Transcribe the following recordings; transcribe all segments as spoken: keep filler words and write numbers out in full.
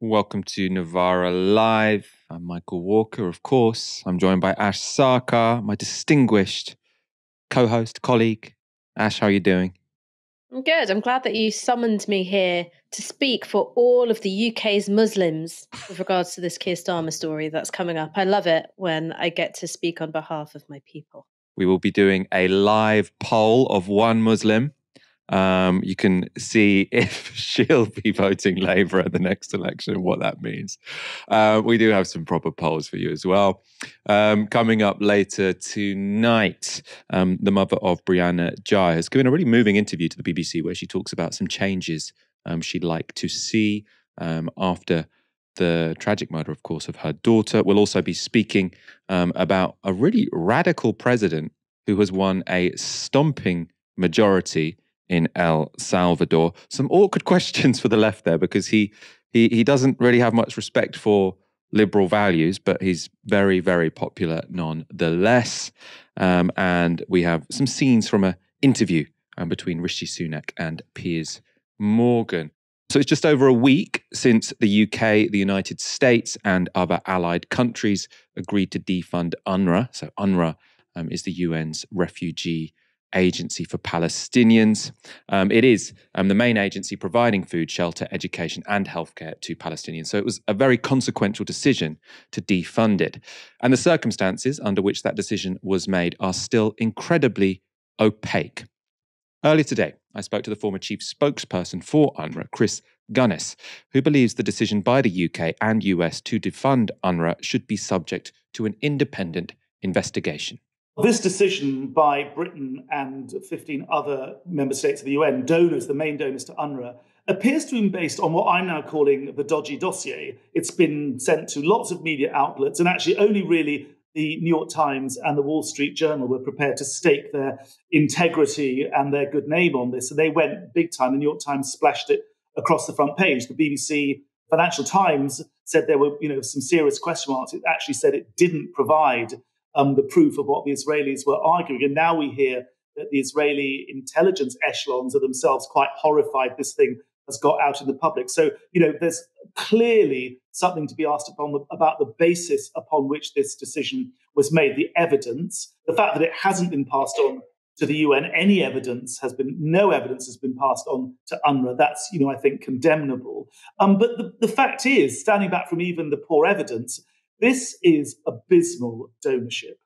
Welcome to Novara Live. I'm Michael Walker, of course. I'm joined by Ash Sarkar, my distinguished co-host, colleague. Ash, how are you doing? I'm good. I'm glad that you summoned me here to speak for all of the U K's Muslims with regards to this Keir Starmer story that's coming up. I love it when I get to speak on behalf of my people. We will be doing a live poll of one Muslim. Um, you can see if she'll be voting Labour at the next election, what that means. Uh, we do have some proper polls for you as well. Um, coming up later tonight, um, the mother of Brianna Ghey has given a really moving interview to the B B C where she talks about some changes um, she'd like to see um, after the tragic murder, of course, of her daughter. We'll also be speaking um, about a really radical president who has won a stomping majority in El Salvador. Some awkward questions for the left there, because he, he he doesn't really have much respect for liberal values, but he's very, very popular nonetheless. Um, and we have some scenes from an interview um, between Rishi Sunak and Piers Morgan. So it's just over a week since the U K, the United States and other allied countries agreed to defund UNRWA. So UNRWA um, is the U N's refugee agency for Palestinians. Um, it is um, the main agency providing food, shelter, education and healthcare to Palestinians. So it was a very consequential decision to defund it. And the circumstances under which that decision was made are still incredibly opaque. Earlier today, I spoke to the former chief spokesperson for UNRWA, Chris Gunness, who believes the decision by the U K and U S to defund UNRWA should be subject to an independent investigation. This decision by Britain and fifteen other member states of the U N, donors, the main donors to UNRWA, appears to have been based on what I'm now calling the dodgy dossier. It's been sent to lots of media outlets, and actually only really the New York Times and the Wall Street Journal were prepared to stake their integrity and their good name on this. So they went big time. The New York Times splashed it across the front page. The B B C Financial Times said there were, you know, some serious question marks. It actually said it didn't provide Um, the proof of what the Israelis were arguing. And now we hear that the Israeli intelligence echelons are themselves quite horrified this thing has got out in the public. So, you know, there's clearly something to be asked upon the, about the basis upon which this decision was made, the evidence, the fact that it hasn't been passed on to the U N, any evidence has been, no evidence has been passed on to UNRWA. That's, you know, I think condemnable. Um, but the, the fact is, standing back from even the poor evidence, this is abysmal donorship.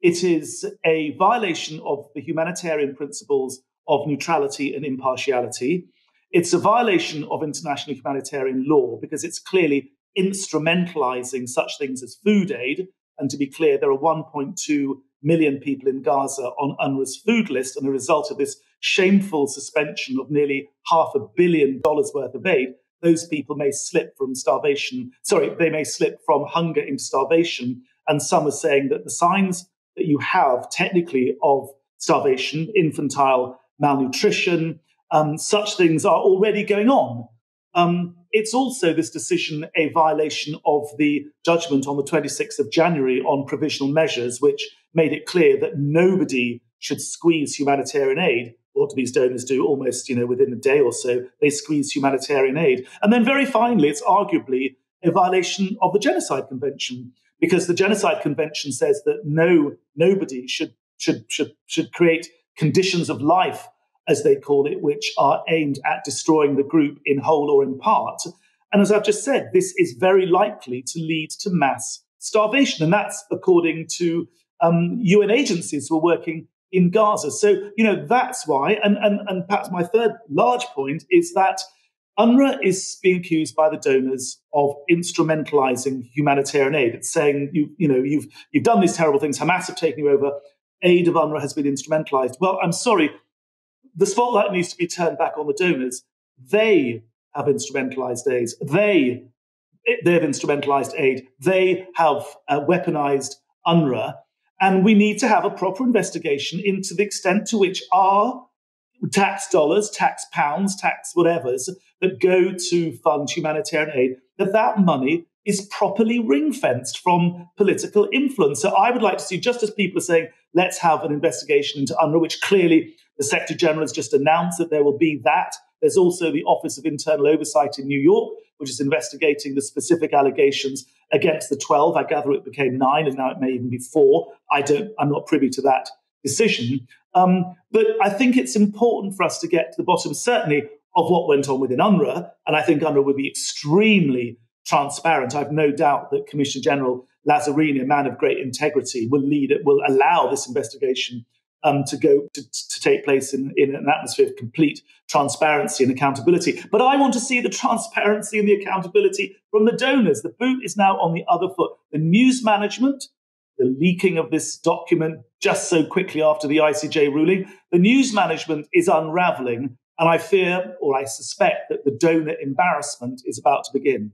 It is a violation of the humanitarian principles of neutrality and impartiality. It's a violation of international humanitarian law because it's clearly instrumentalizing such things as food aid. And to be clear, there are one point two million people in Gaza on UNRWA's food list, and the result of this shameful suspension of nearly half a billion dollars worth of aid, those people may slip from starvation, sorry, they may slip from hunger into starvation. And some are saying that the signs that you have technically of starvation, infantile malnutrition, um, such things are already going on. Um, it's also, this decision, a violation of the judgment on the twenty-sixth of January on provisional measures, which made it clear that nobody should squeeze humanitarian aid. What do these donors do? Almost, you know, within a day or so, they squeeze humanitarian aid. And then very finally, it's arguably a violation of the Genocide Convention, because the Genocide Convention says that no, nobody should, should, should, should create conditions of life, as they call it, which are aimed at destroying the group in whole or in part. And as I've just said, this is very likely to lead to mass starvation. And that's according to um, U N agencies who are working in Gaza. So, you know, that's why, and, and, and perhaps my third large point is that UNRWA is being accused by the donors of instrumentalizing humanitarian aid. It's saying, you, you know, you've, you've done these terrible things, Hamas have taken you over, aid of UNRWA has been instrumentalized. Well, I'm sorry, the spotlight needs to be turned back on the donors. They have instrumentalized aid. They, they have instrumentalized aid. They have uh, weaponized UNRWA. And we need to have a proper investigation into the extent to which our tax dollars, tax pounds, tax whatevers that go to fund humanitarian aid, that that money is properly ring-fenced from political influence. So I would like to see, just as people are saying, let's have an investigation into UNRWA, which clearly the Secretary General has just announced that there will be that. There's also the Office of Internal Oversight in New York, which is investigating the specific allegations against the twelve. I gather it became nine, and now it may even be four. I don't, I'm not privy to that decision. Um, but I think it's important for us to get to the bottom, certainly, of what went on within UNRWA. And I think UNRWA would be extremely transparent. I've no doubt that Commissioner General Lazzarini, a man of great integrity, will lead it, will allow this investigation um, to go to, to take place in, in an atmosphere of complete transparency and accountability. But I want to see the transparency and the accountability from the donors. The boot is now on the other foot. The news management, the leaking of this document just so quickly after the I C J ruling, the news management is unraveling. And I fear, or I suspect, that the donor embarrassment is about to begin.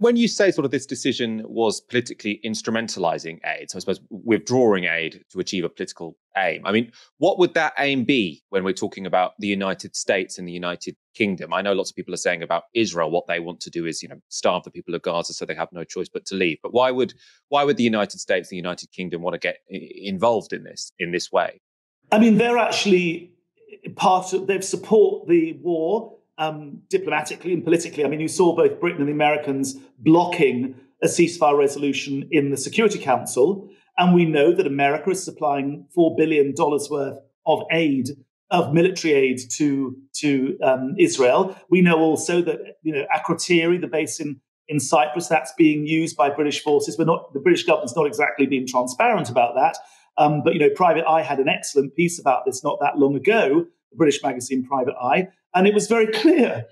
When you say sort of this decision was politically instrumentalizing aid, so I suppose withdrawing aid to achieve a political aim, I mean, what would that aim be when we're talking about the United States and the United Kingdom? I know lots of people are saying about Israel, what they want to do is, you know, starve the people of Gaza so they have no choice but to leave. But why would why would the United States, the United Kingdom want to get involved in this in this way? I mean, they're actually part of, they've support the war. Um, diplomatically and politically. I mean, you saw both Britain and the Americans blocking a ceasefire resolution in the Security Council. And we know that America is supplying four billion dollars worth of aid, of military aid to, to um, Israel. We know also that, you know, Akrotiri, the base in, in Cyprus, that's being used by British forces. We're not, the British government's not exactly being transparent about that. Um, but, you know, Private Eye had an excellent piece about this not that long ago, the British magazine Private Eye, and it was very clear,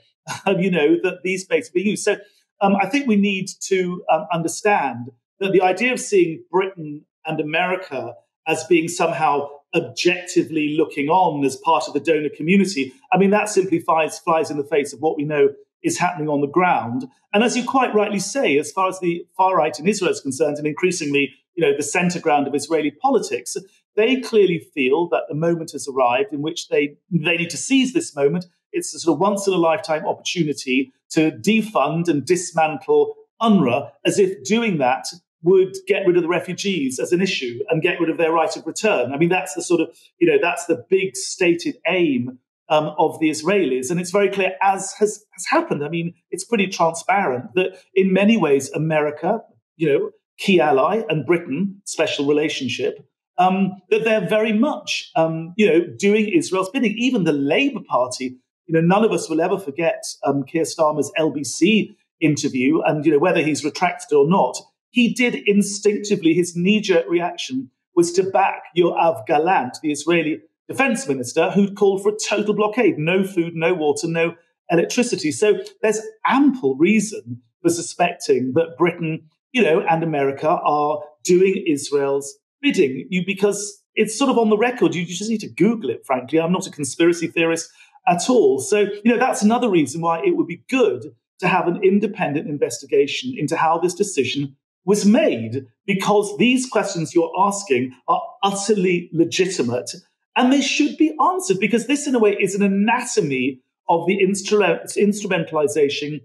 um, you know, that these bases were used. So um, I think we need to um, understand that the idea of seeing Britain and America as being somehow objectively looking on as part of the donor community, I mean, that simply flies, flies in the face of what we know is happening on the ground. And as you quite rightly say, as far as the far right in Israel is concerned, and increasingly, you know, the centre ground of Israeli politics, they clearly feel that the moment has arrived in which they, they need to seize this moment. It's a sort of once-in-a-lifetime opportunity to defund and dismantle UNRWA, as if doing that would get rid of the refugees as an issue and get rid of their right of return. I mean, that's the sort of, you know, that's the big stated aim um, of the Israelis. And it's very clear, as has, has happened. I mean, it's pretty transparent that in many ways, America, you know, key ally, and Britain, special relationship, Um, that they're very much, um, you know, doing Israel's bidding. Even the Labour Party, you know, none of us will ever forget um, Keir Starmer's L B C interview, and, you know, whether he's retracted or not, he did instinctively, his knee-jerk reaction was to back Yoav Galant, the Israeli defence minister, who called for a total blockade, no food, no water, no electricity. So there's ample reason for suspecting that Britain, you know, and America are doing Israel's bidding, you, because it's sort of on the record. You, you just need to Google it, frankly. I'm not a conspiracy theorist at all. So, you know, that's another reason why it would be good to have an independent investigation into how this decision was made, because these questions you're asking are utterly legitimate and they should be answered, because this, in a way, is an anatomy of the instru- instrumentalization,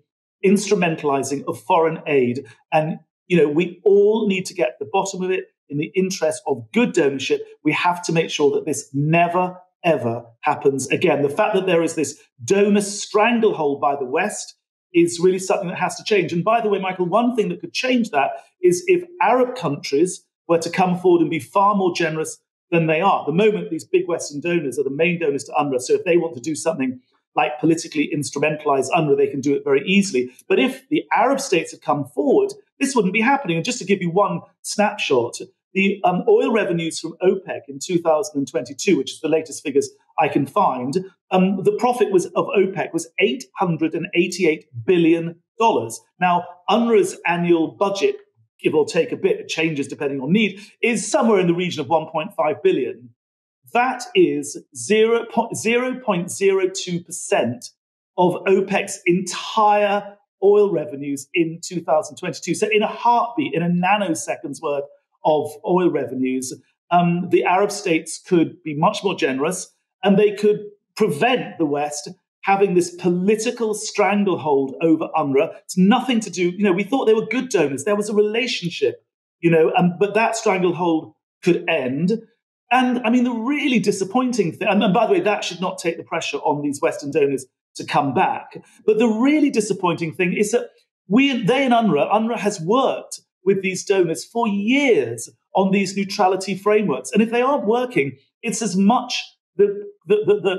instrumentalizing of foreign aid. And, you know, we all need to get to the bottom of it. In the interest of good donorship, we have to make sure that this never, ever happens again. The fact that there is this donor stranglehold by the West is really something that has to change. And by the way, Michael, one thing that could change that is if Arab countries were to come forward and be far more generous than they are. At the moment, these big Western donors are the main donors to UNRWA. So if they want to do something like politically instrumentalize UNRWA, they can do it very easily. But if the Arab states had come forward, this wouldn't be happening. And just to give you one snapshot, the um, oil revenues from OPEC in two thousand twenty-two, which is the latest figures I can find, um, the profit was of OPEC was eight hundred eighty-eight billion dollars. Now, UNRWA's annual budget, give or take a bit, it changes depending on need, is somewhere in the region of one point five billion dollars. That is zero point zero two percent of OPEC's entire oil revenues in two thousand twenty-two. So in a heartbeat, in a nanosecond's worth of oil revenues, um, the Arab states could be much more generous, and they could prevent the West having this political stranglehold over UNRWA. It's nothing to do, you know, we thought they were good donors. There was a relationship, you know, um, but that stranglehold could end. And I mean, the really disappointing thing, and by the way, that should not take the pressure on these Western donors to come back. But the really disappointing thing is that we, they and UNRWA, UNRWA has worked with these donors for years on these neutrality frameworks. And if they aren't working, it's as much the the,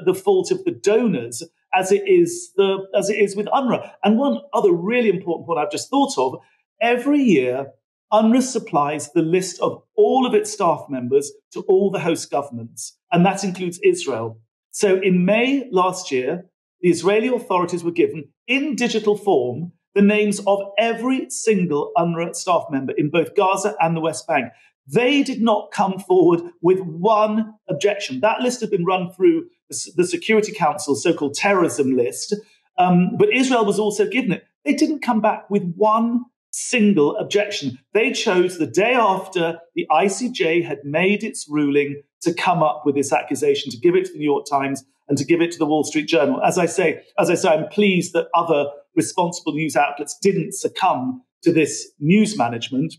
the, the fault of the donors as it is the as it is with UNRWA. And one other really important point I've just thought of, every year, UNRWA supplies the list of all of its staff members to all the host governments, and that includes Israel. So in May last year, the Israeli authorities were given, in digital form, the names of every single UNRWA staff member in both Gaza and the West Bank. They did not come forward with one objection. That list had been run through the Security Council's so-called terrorism list, um, but Israel was also given it. They didn't come back with one single objection. They chose, the day after the I C J had made its ruling, to come up with this accusation, to give it to the New York Times and to give it to the Wall Street Journal. As I say, as I say, I'm pleased that other responsible news outlets didn't succumb to this news management.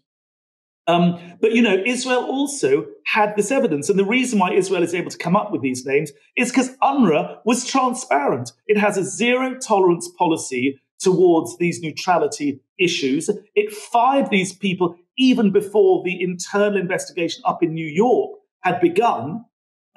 Um, but, you know, Israel also had this evidence. And the reason why Israel is able to come up with these names is because UNRWA was transparent. It has a zero tolerance policy towards these neutrality issues. It fired these people even before the internal investigation up in New York had begun.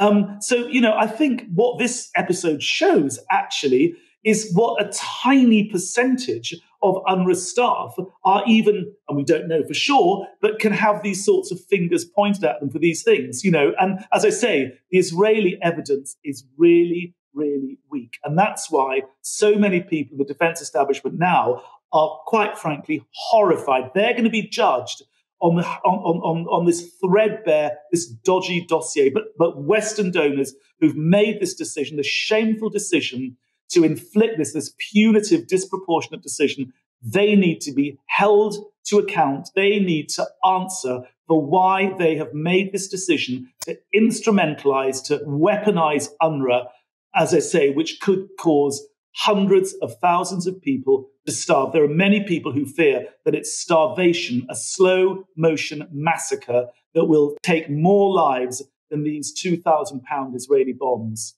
Um, so, you know, I think what this episode shows actually is what a tiny percentage of UNRWA staff are even, and we don't know for sure, but can have these sorts of fingers pointed at them for these things, you know. And as I say, the Israeli evidence is really, really weak. And that's why so many people, the defense establishment now, are quite frankly horrified. They're going to be judged on the on, on, on this threadbare, this dodgy dossier. But, but Western donors who've made this decision, the shameful decision, to inflict this, this punitive, disproportionate decision, they need to be held to account. They need to answer for why they have made this decision to instrumentalize, to weaponize UNRWA, as I say, which could cause hundreds of thousands of people to starve. There are many people who fear that it's starvation, a slow-motion massacre that will take more lives than these two thousand pound Israeli bombs.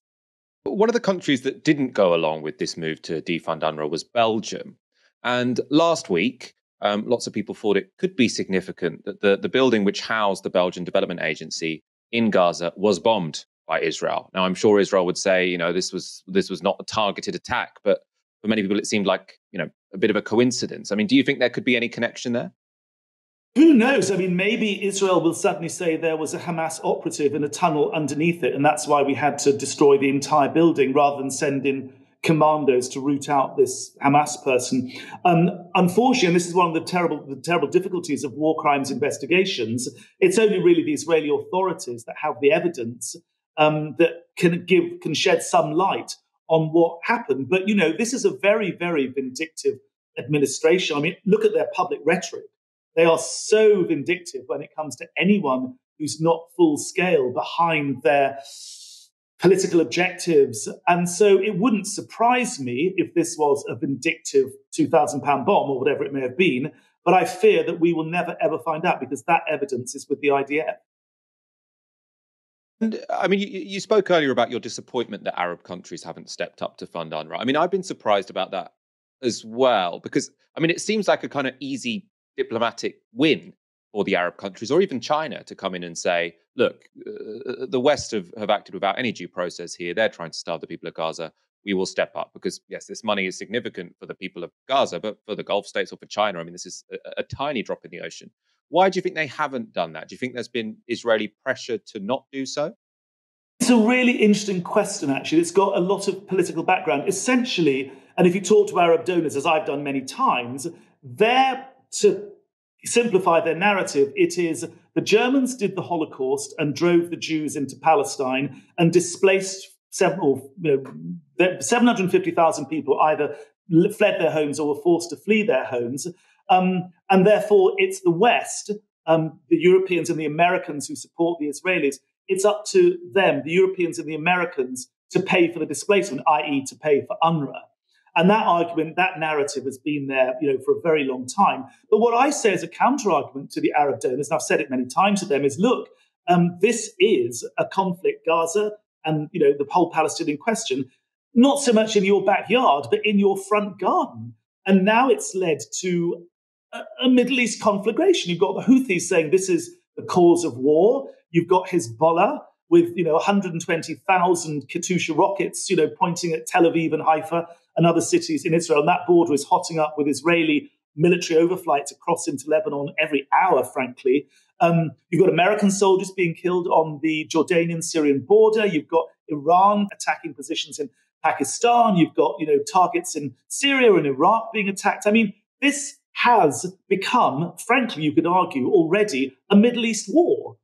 One of the countries that didn't go along with this move to defund UNRWA was Belgium. And last week, um, lots of people thought it could be significant that the, the building which housed the Belgian Development Agency in Gaza was bombed by Israel. Now, I'm sure Israel would say, you know, this was this was not a targeted attack, but for many people, it seemed like, you know, a bit of a coincidence. I mean, do you think there could be any connection there? Who knows? I mean, maybe Israel will suddenly say there was a Hamas operative in a tunnel underneath it, and that's why we had to destroy the entire building rather than send in commandos to root out this Hamas person. Um, unfortunately, and this is one of the terrible, the terrible difficulties of war crimes investigations, it's only really the Israeli authorities that have the evidence um, that can give, can shed some light on what happened. But, you know, this is a very, very vindictive administration. I mean, look at their public rhetoric. They are so vindictive when it comes to anyone who's not full scale behind their political objectives. And so it wouldn't surprise me if this was a vindictive two thousand pound bomb or whatever it may have been. But I fear that we will never, ever find out because that evidence is with the I D F. And I mean, you, you spoke earlier about your disappointment that Arab countries haven't stepped up to fund UNRWA. I mean, I've been surprised about that as well, because, I mean, it seems like a kind of easy diplomatic win for the Arab countries or even China to come in and say, look, uh, the West have, have acted without any due process here. They're trying to starve the people of Gaza. We will step up because, yes, this money is significant for the people of Gaza, but for the Gulf states or for China, I mean, this is a, a tiny drop in the ocean. Why do you think they haven't done that? Do you think there's been Israeli pressure to not do so? It's a really interesting question, actually. It's got a lot of political background. Essentially, and if you talk to Arab donors, as I've done many times, they're to simplify their narrative, it is the Germans did the Holocaust and drove the Jews into Palestine and displaced seven, or, you know, seven hundred fifty thousand people either fled their homes or were forced to flee their homes. Um, and therefore, it's the West, um, the Europeans and the Americans who support the Israelis, it's up to them, the Europeans and the Americans, to pay for the displacement, that is to pay for UNRWA. And that argument, that narrative has been there, you know, for a very long time. But what I say as a counter-argument to the Arab donors, and I've said it many times to them, is, look, um, this is a conflict, Gaza and, you know, the whole Palestinian question not so much in your backyard, but in your front garden. And now it's led to a, a Middle East conflagration. You've got the Houthis saying this is the cause of war. You've got Hezbollah with, you know, one hundred twenty thousand Katyusha rockets, you know, pointing at Tel Aviv and Haifa and other cities in Israel. And that border is hotting up with Israeli military overflights across into Lebanon every hour, frankly. Um, you've got American soldiers being killed on the Jordanian-Syrian border. You've got Iran attacking positions in Pakistan. You've got, you know, targets in Syria and Iraq being attacked. I mean, this has become, frankly, you could argue already, a Middle East war.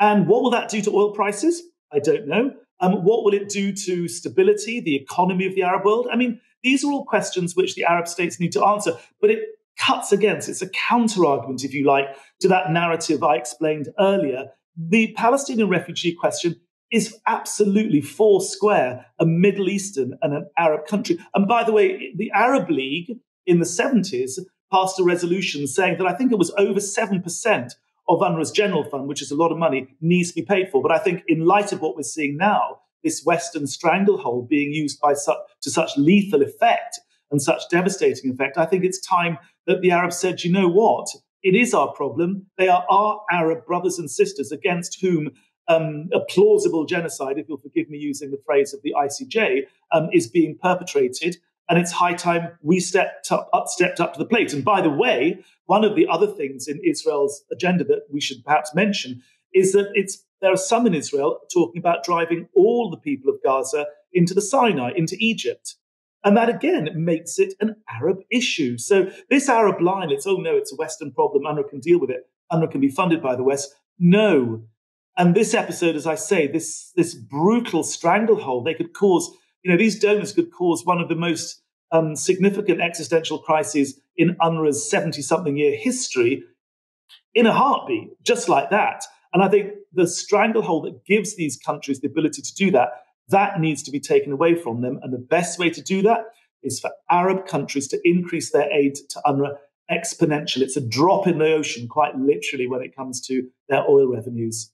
And what will that do to oil prices? I don't know. Um, what will it do to stability, the economy of the Arab world? I mean, these are all questions which the Arab states need to answer, but it cuts against, it's a counter-argument, if you like, to that narrative I explained earlier. The Palestinian refugee question is absolutely four square, a Middle Eastern and an Arab country. And by the way, the Arab League in the seventies passed a resolution saying that I think it was over seven percent of UNRWA's general fund, which is a lot of money, needs to be paid for. But I think in light of what we're seeing now, this Western stranglehold being used by su- to such lethal effect and such devastating effect, I think it's time that the Arabs said, you know what, it is our problem. They are our Arab brothers and sisters against whom um, a plausible genocide, if you'll forgive me using the phrase of the I C J, um, is being perpetrated. And it's high time we stepped up, up, stepped up to the plate. And by the way, one of the other things in Israel's agenda that we should perhaps mention is that it's there are some in Israel talking about driving all the people of Gaza into the Sinai, into Egypt. And that, again, makes it an Arab issue. So this Arab line, it's, oh, no, it's a Western problem. UNRWA can deal with it. UNRWA can be funded by the West. No. And this episode, as I say, this, this brutal stranglehold, they could cause... You know, these donors could cause one of the most um, significant existential crises in UNRWA's seventy-something year history in a heartbeat, just like that. And I think the stranglehold that gives these countries the ability to do that, that needs to be taken away from them. And the best way to do that is for Arab countries to increase their aid to UNRWA exponentially. It's a drop in the ocean, quite literally, when it comes to their oil revenues.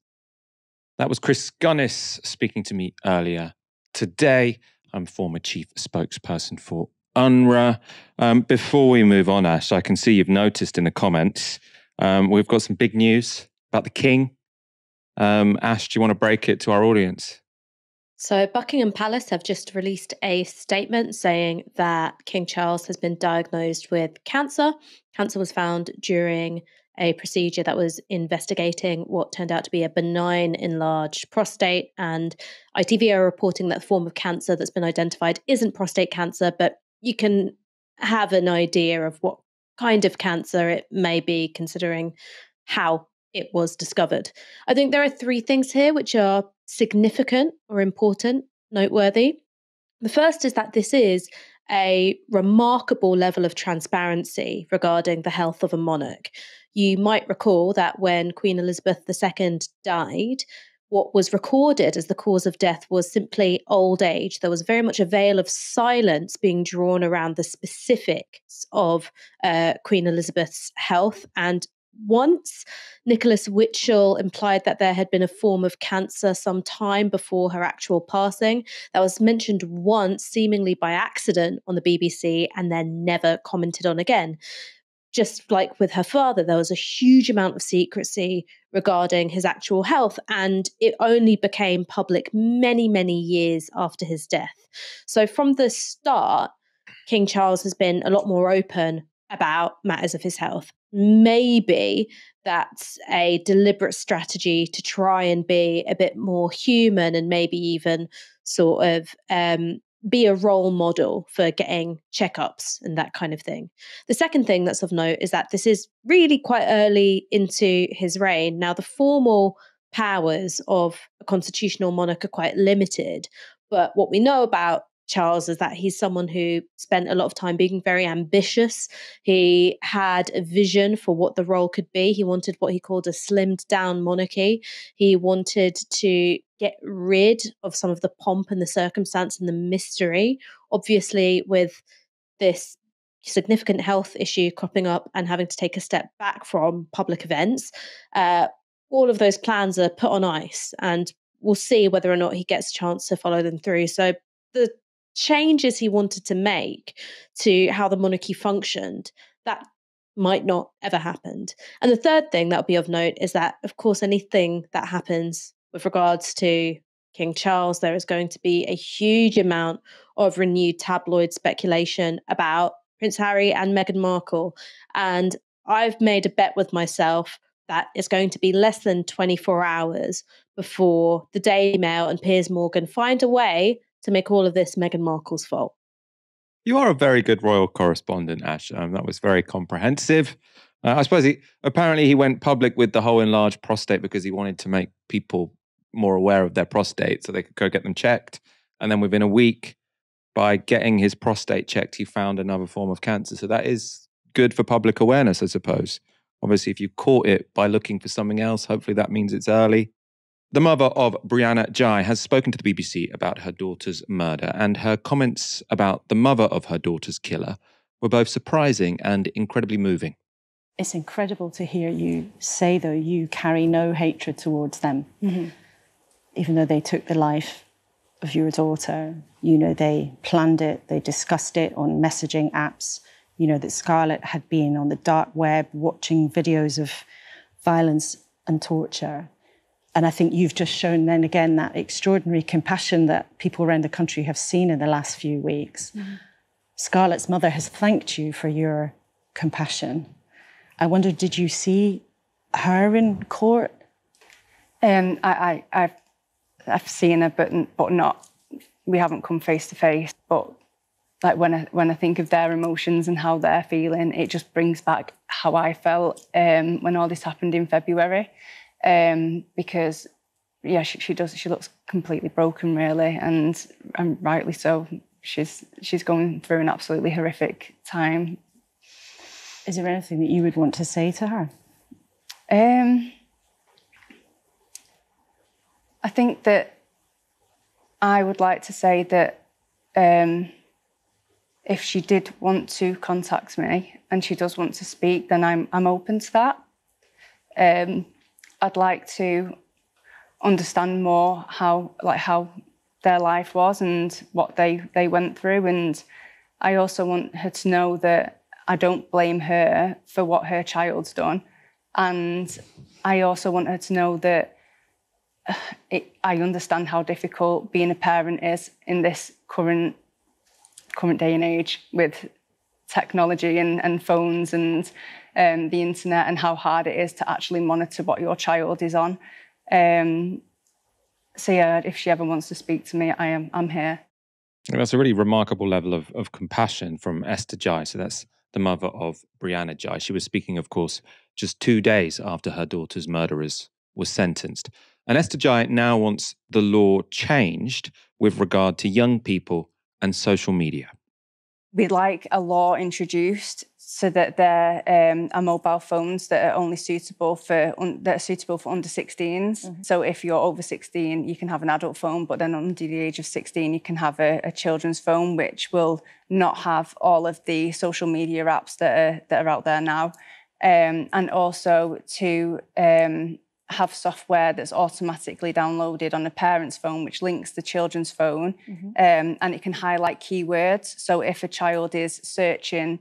That was Chris Gunness speaking to me earlier today. I'm former chief spokesperson for UNRWA. Um, before we move on, Ash, I can see you've noticed in the comments, um, we've got some big news about the King. Um, Ash, do you want to break it to our audience? So Buckingham Palace have just released a statement saying that King Charles has been diagnosed with cancer. Cancer was found during a procedure that was investigating what turned out to be a benign enlarged prostate. And I T V are reporting that the form of cancer that's been identified isn't prostate cancer, but you can have an idea of what kind of cancer it may be considering how it was discovered. I think there are three things here which are significant or important, noteworthy. The first is that this is a remarkable level of transparency regarding the health of a monarch. You might recall that when Queen Elizabeth the Second died, what was recorded as the cause of death was simply old age. There was very much a veil of silence being drawn around the specifics of uh, Queen Elizabeth's health. And once Nicholas Witchell implied that there had been a form of cancer some time before her actual passing, that was mentioned once, seemingly by accident, on the B B C and then never commented on again. Just like with her father, there was a huge amount of secrecy regarding his actual health, and it only became public many, many years after his death. So from the start, King Charles has been a lot more open about matters of his health. Maybe that's a deliberate strategy to try and be a bit more human and maybe even sort of um, be a role model for getting checkups and that kind of thing. The second thing that's of note is that this is really quite early into his reign. Now, the formal powers of a constitutional monarch are quite limited, but what we know about Charles is that he's someone who spent a lot of time being very ambitious. He had a vision for what the role could be. He wanted what he called a slimmed down monarchy. He wanted to get rid of some of the pomp and the circumstance and the mystery. Obviously, with this significant health issue cropping up and having to take a step back from public events, uh, all of those plans are put on ice, and we'll see whether or not he gets a chance to follow them through. So the changes he wanted to make to how the monarchy functioned, that might not ever happened. And the third thing that would be of note is that, of course, anything that happens with regards to King Charles, there is going to be a huge amount of renewed tabloid speculation about Prince Harry and Meghan Markle. And I've made a bet with myself that it's going to be less than twenty-four hours before the Daily Mail and Piers Morgan find a way to make all of this Meghan Markle's fault. You are a very good royal correspondent, Ash. Um, that was very comprehensive. Uh, I suppose he, apparently he went public with the whole enlarged prostate because he wanted to make people more aware of their prostate so they could go get them checked. And then within a week, by getting his prostate checked, he found another form of cancer. So that is good for public awareness, I suppose. Obviously, if you caught it by looking for something else, hopefully that means it's early. The mother of Brianna Ghey has spoken to the B B C about her daughter's murder, and her comments about the mother of her daughter's killer were both surprising and incredibly moving. It's incredible to hear you say, though, you carry no hatred towards them. Mm-hmm. Even though they took the life of your daughter, you know, they planned it, they discussed it on messaging apps, you know, that Scarlett had been on the dark web watching videos of violence and torture. And I think you've just shown then again that extraordinary compassion that people around the country have seen in the last few weeks. Mm-hmm. Scarlett's mother has thanked you for your compassion. I wonder, did you see her in court? Um, I, I, I've, I've seen her, but, but not, we haven't come face to face. But like when I, when I think of their emotions and how they're feeling, it just brings back how I felt um, when all this happened in February. Um, because, yeah, she, she does. She looks completely broken, really, and and rightly so. She's she's going through an absolutely horrific time. Is there anything that you would want to say to her? Um, I think that I would like to say that um, if she did want to contact me and she does want to speak, then I'm I'm open to that. Um, I'd like to understand more how, like, how their life was and what they, they went through. And I also want her to know that I don't blame her for what her child's done. And I also want her to know that it, I understand how difficult being a parent is in this current current day and age with technology and, and phones and Um, the internet, and how hard it is to actually monitor what your child is on. Um, so yeah, if she ever wants to speak to me, I am I'm here. And that's a really remarkable level of, of compassion from Esther Ghey. So that's the mother of Brianna Ghey. She was speaking, of course, just two days after her daughter's murderers were sentenced. And Esther Ghey now wants the law changed with regard to young people and social media. We'd like a law introduced so that there um, are mobile phones that are only suitable for un that are suitable for under sixteens. Mm-hmm. So if you're over sixteen, you can have an adult phone, but then under the age of sixteen, you can have a, a children's phone, which will not have all of the social media apps that are that are out there now, um, and also to um, have software that's automatically downloaded on a parent's phone, which links the children's phone, mm-hmm. um, and it can highlight keywords. So if a child is searching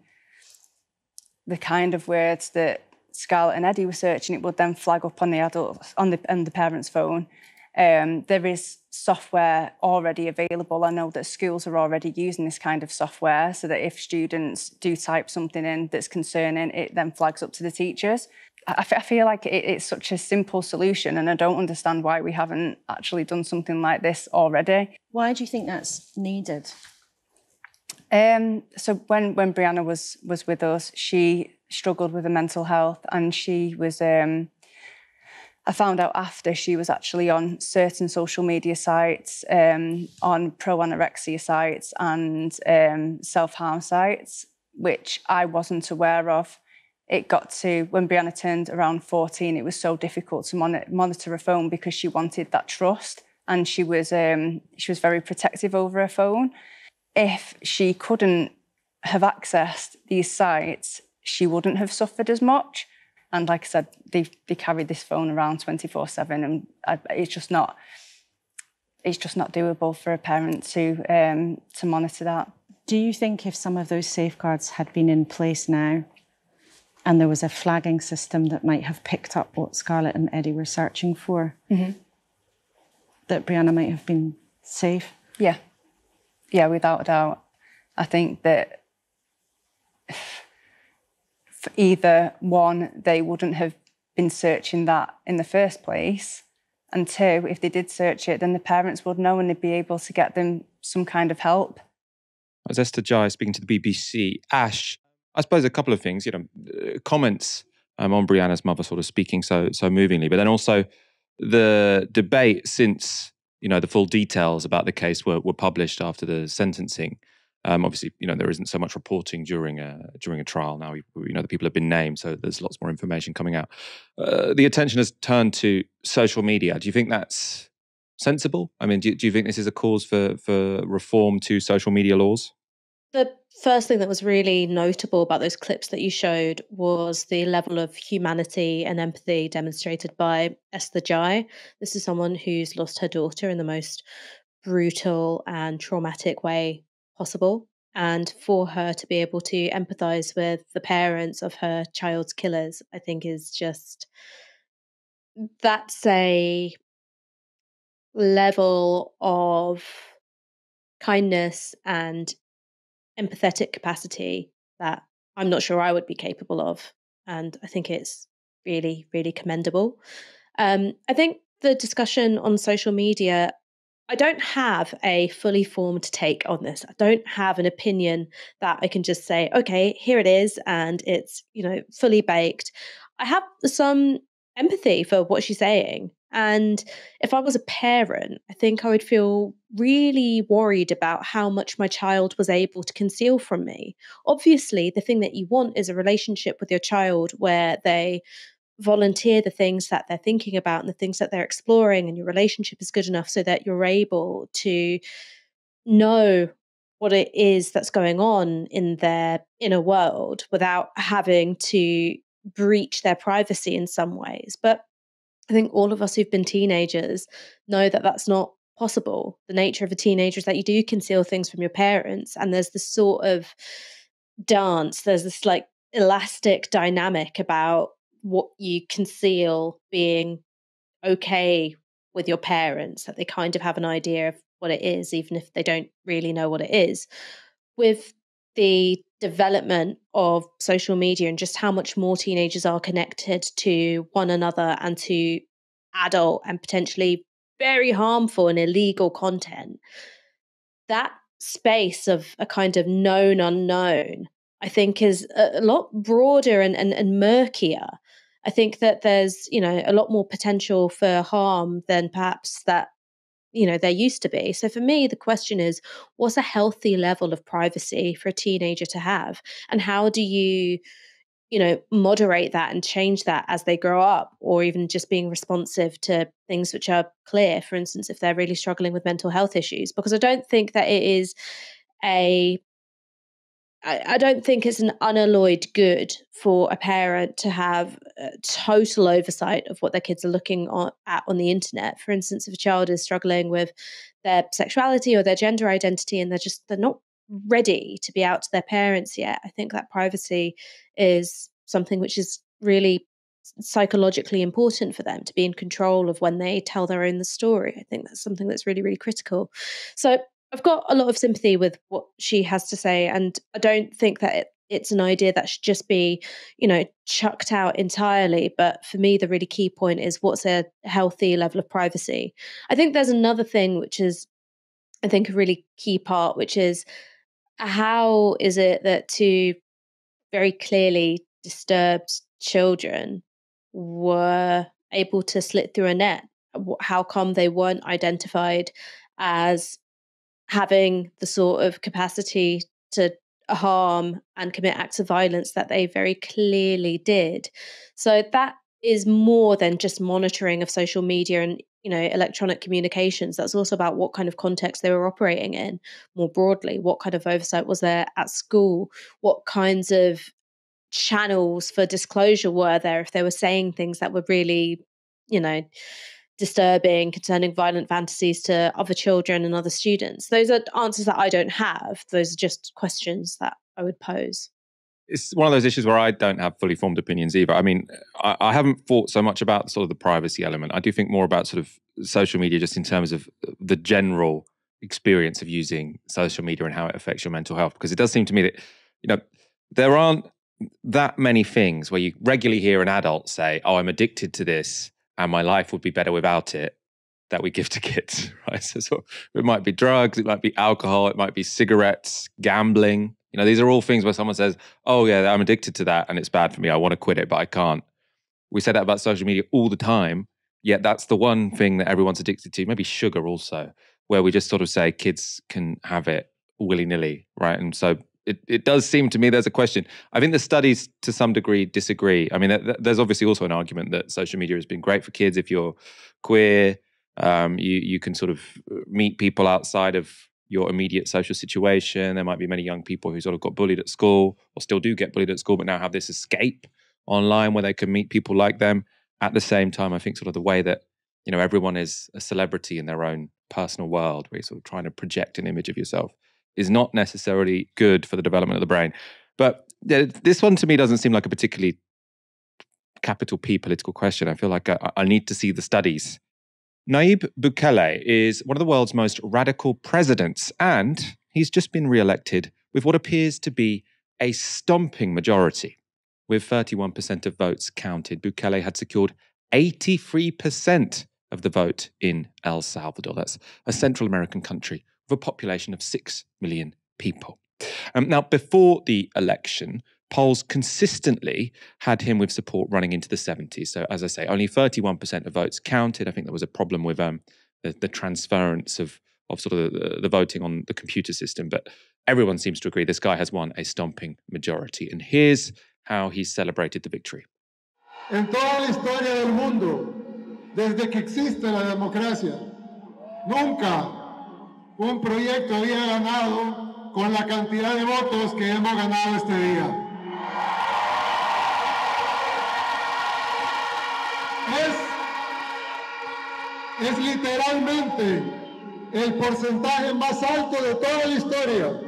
the kind of words that Scarlett and Eddie were searching, it would then flag up on the adult, on the on the parent's phone. Um, there is software already available. I know that schools are already using this kind of software so that if students do type something in that's concerning, it then flags up to the teachers. I, I feel like it, it's such a simple solution, and I don't understand why we haven't actually done something like this already. Why do you think that's needed? Um, so when, when Brianna was was with us, she struggled with her mental health, and she was, um, I found out after, she was actually on certain social media sites, um, on pro-anorexia sites and um, self-harm sites, which I wasn't aware of. It got to, when Brianna turned around fourteen, it was so difficult to mon monitor her phone because she wanted that trust, and she was, um, she was very protective over her phone. If she couldn't have accessed these sites, she wouldn't have suffered as much. And like I said, they, they carried this phone around twenty-four seven, and I, it's just not, it's just not doable for a parent to um, to monitor that. Do you think if some of those safeguards had been in place now and there was a flagging system that might have picked up what Scarlett and Eddie were searching for, mm-hmm. that Brianna might have been safe? Yeah. Yeah, without a doubt. I think that for either one, they wouldn't have been searching that in the first place, and two, if they did search it, then the parents would know and they'd be able to get them some kind of help. That was Esther Ghey speaking to the B B C. Ash, I suppose a couple of things, you know, comments um, on Brianna's mother sort of speaking so so movingly, but then also the debate since, you know, the full details about the case were, were published after the sentencing. Um, obviously, you know, there isn't so much reporting during a, during a trial now. You, you know, the people have been named, so there's lots more information coming out. Uh, the attention has turned to social media. Do you think that's sensible? I mean, do, do you think this is a cause for, for reform to social media laws? The first thing that was really notable about those clips that you showed was the level of humanity and empathy demonstrated by Esther Ghey. This is someone who's lost her daughter in the most brutal and traumatic way possible, and for her to be able to empathize with the parents of her child's killers, I think is just, that's a level of kindness and empathetic capacity that I'm not sure I would be capable of, and I think it's really, really commendable. Um, I think the discussion on social media, I don't have a fully formed take on this. I don't have an opinion that I can just say, okay, here it is, and it's, you know, fully baked. I have some empathy for what she's saying. And if I was a parent, I think I would feel really worried about how much my child was able to conceal from me. Obviously, the thing that you want is a relationship with your child where they volunteer the things that they're thinking about and the things that they're exploring, and your relationship is good enough so that you're able to know what it is that's going on in their inner world without having to breach their privacy in some ways. But I think all of us who've been teenagers know that that's not possible. The nature of a teenager is that you do conceal things from your parents, and there's this sort of dance, there's this like elastic dynamic about what you conceal being okay with your parents, that they kind of have an idea of what it is, even if they don't really know what it is. With the development of social media and just how much more teenagers are connected to one another and to adult and potentially very harmful and illegal content, that space of a kind of known unknown, I think, is a lot broader and, and, and murkier. I think that there's, you know, a lot more potential for harm than perhaps that, you know, there used to be. So for me, the question is, what's a healthy level of privacy for a teenager to have? And how do you, you know, moderate that and change that as they grow up, or even just being responsive to things which are clear, for instance, if they're really struggling with mental health issues? Because I don't think that it is a... I don't think it's an unalloyed good for a parent to have total oversight of what their kids are looking on, at on the internet. For instance, if a child is struggling with their sexuality or their gender identity and they're just, they're not ready to be out to their parents yet, I think that privacy is something which is really psychologically important for them, to be in control of when they tell their own the story. I think that's something that's really, really critical. So I've got a lot of sympathy with what she has to say, and I don't think that it, it's an idea that should just be, you know, chucked out entirely. But for me, the really key point is, what's a healthy level of privacy? I think there's another thing which is, I think, a really key part, which is, how is it that two very clearly disturbed children were able to slip through a net? How come they weren't identified as having the sort of capacity to harm and commit acts of violence that they very clearly did? So that is more than just monitoring of social media and, you know, electronic communications. That's also about what kind of context they were operating in more broadly. What kind of oversight was there at school? What kinds of channels for disclosure were there if they were saying things that were really, you know, disturbing, concerning violent fantasies to other children and other students? Those are answers that I don't have. Those are just questions that I would pose. It's one of those issues where I don't have fully formed opinions either. I mean, I, I haven't thought so much about sort of the privacy element. I do think more about sort of social media just in terms of the general experience of using social media and how it affects your mental health. Because it does seem to me that, you know, there aren't that many things where you regularly hear an adult say, oh, I'm addicted to this and my life would be better without it, that we give to kids, right? So, so it might be drugs, it might be alcohol, it might be cigarettes, gambling. You know, these are all things where someone says, oh yeah, I'm addicted to that and it's bad for me. I want to quit it, but I can't. We say that about social media all the time, yet that's the one thing that everyone's addicted to, maybe sugar also, where we just sort of say kids can have it willy-nilly, right? And so It, it does seem to me there's a question. I think the studies to some degree disagree. I mean, th there's obviously also an argument that social media has been great for kids. If you're queer, um, you, you can sort of meet people outside of your immediate social situation. There might be many young people who sort of got bullied at school or still do get bullied at school, but now have this escape online where they can meet people like them. At the same time, I think sort of the way that, you know, everyone is a celebrity in their own personal world, where you're sort of trying to project an image of yourself, is not necessarily good for the development of the brain. But yeah, this one to me doesn't seem like a particularly capital P political question. I feel like I, I need to see the studies. Nayib Bukele is one of the world's most radical presidents, and he's just been re-elected with what appears to be a stomping majority. With thirty-one percent of votes counted, Bukele had secured eighty-three percent of the vote in El Salvador. That's a Central American country of a population of six million people. Um, now, before the election, polls consistently had him with support running into the seventies. So, as I say, only thirty-one percent of votes counted. I think there was a problem with um, the, the transference of, of sort of the, the voting on the computer system. But everyone seems to agree this guy has won a stomping majority. And here's how he celebrated the victory. En toda la historia del mundo, desde que existe la democracia, nunca un proyecto había ganado con la cantidad de votos que hemos ganado este día. Es, es literalmente el porcentaje más alto de toda la historia.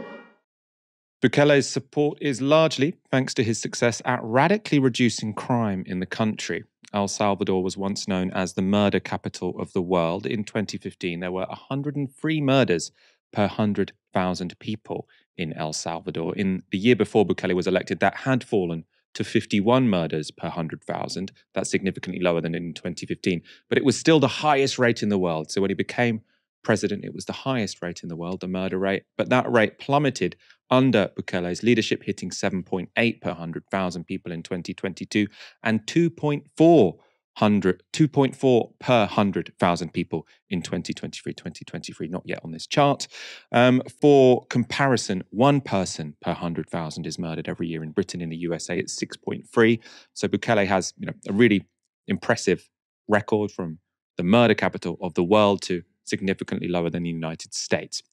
Bukele's support is largely thanks to his success at radically reducing crime in the country. El Salvador was once known as the murder capital of the world. In twenty fifteen, there were one hundred three murders per one hundred thousand people in El Salvador. In the year before Bukele was elected, that had fallen to fifty-one murders per one hundred thousand. That's significantly lower than in twenty fifteen. But it was still the highest rate in the world. So when he became president, it was the highest rate in the world, the murder rate. But that rate plummeted under Bukele's leadership, hitting seven point eight per one hundred thousand people in twenty twenty-two and two point four per one hundred thousand people in twenty twenty-three, twenty twenty-three, not yet on this chart. Um, for comparison, one person per one hundred thousand is murdered every year in Britain. In the U S A, it's six point three. So Bukele has, you know, a really impressive record from the murder capital of the world to significantly lower than the United States.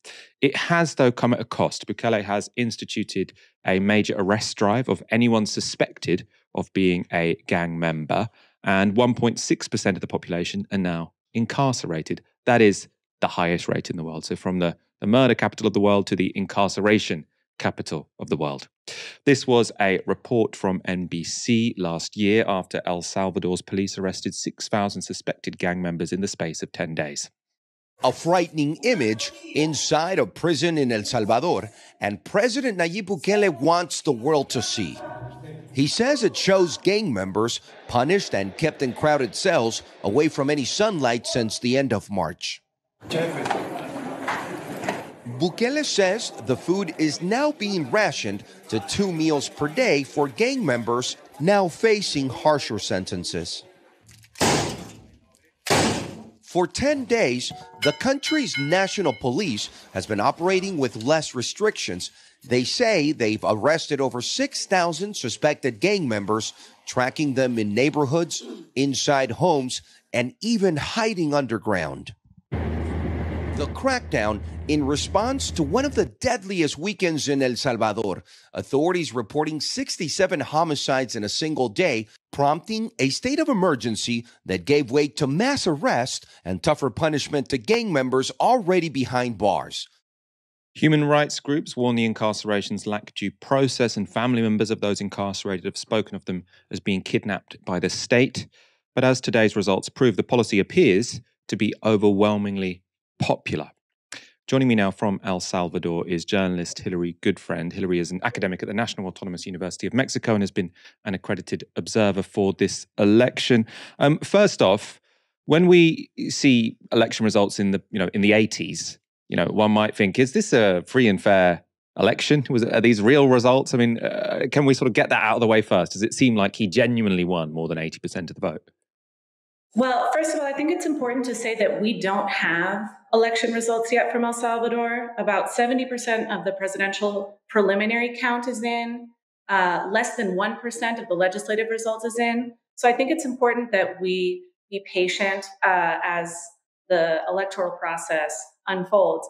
It has, though, come at a cost. Bukele has instituted a major arrest drive of anyone suspected of being a gang member, and one point six percent of the population are now incarcerated. That is the highest rate in the world. So from the, the murder capital of the world to the incarceration capital of the world. This was a report from N B C last year after El Salvador's police arrested six thousand suspected gang members in the space of ten days. A frightening image inside a prison in El Salvador, and President Nayib Bukele wants the world to see. He says it shows gang members punished and kept in crowded cells away from any sunlight since the end of March. Bukele says the food is now being rationed to two meals per day for gang members now facing harsher sentences. For ten days, the country's national police has been operating with less restrictions. They say they've arrested over six thousand suspected gang members, tracking them in neighborhoods, inside homes, and even hiding underground. the crackdown in response to one of the deadliest weekends in El Salvador. Authorities reporting sixty-seven homicides in a single day, prompting a state of emergency that gave way to mass arrest and tougher punishment to gang members already behind bars. Human rights groups warn the incarcerations lack due process, and family members of those incarcerated have spoken of them as being kidnapped by the state. But as today's results prove, the policy appears to be overwhelmingly popular. Joining me now from El Salvador is journalist Hillary Goodfriend. Hillary is an academic at the National Autonomous University of Mexico and has been an accredited observer for this election. Um, first off, when we see election results in the, you know, in the eighties, you know, one might think, is this a free and fair election? Was, are these real results? I mean, uh, can we sort of get that out of the way first? Does it seem like he genuinely won more than eighty percent of the vote? Well, first of all, I think it's important to say that we don't have election results yet from El Salvador. About seventy percent of the presidential preliminary count is in. Uh, less than one percent of the legislative results is in. So I think it's important that we be patient uh, as the electoral process unfolds.